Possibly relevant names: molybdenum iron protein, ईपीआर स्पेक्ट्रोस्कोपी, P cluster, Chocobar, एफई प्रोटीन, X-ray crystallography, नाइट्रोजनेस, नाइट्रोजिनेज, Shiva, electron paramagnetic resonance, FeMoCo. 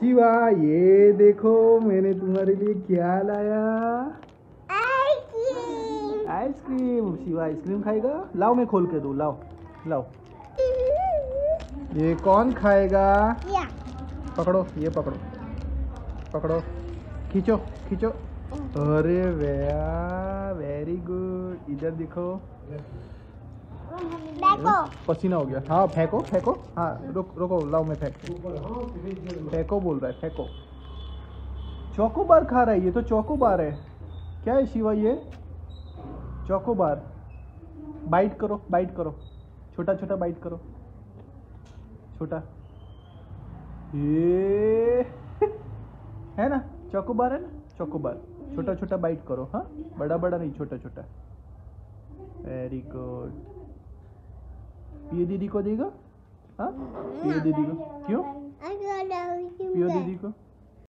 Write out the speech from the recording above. शिवा, ये देखो मैंने तुम्हारे लिए क्या लाया। आइसक्रीम। आइसक्रीम। शिवा आइसक्रीम खाएगा? लाओ मैं खोल के दूँ। लाओ लाओ। ये कौन खाएगा? पकड़ो, ये पकड़ो, पकड़ो, खींचो खींचो। अरे वाह, वेरी गुड। इधर देखो, पसीना हो गया। हाँ फेंको फेंको। हाँ रुको, लाओ मैं फेंको। फेंको बोल रहा है, फेंको। चॉकोबार खा रहा है, ये तो चॉकोबार है। क्या है शिवा ये? चॉकोबार। बाइट करो, बाइट करो, छोटा छोटा बाइट करो, छोटा। ये है ना चॉकोबार, है ना चॉकोबार। छोटा छोटा बाइट करो। हाँ बड़ा बड़ा नहीं, छोटा छोटा। Very good. पियो दीदी को देगा? हाँ पियो दीदी को। क्यों पियो दीदी को?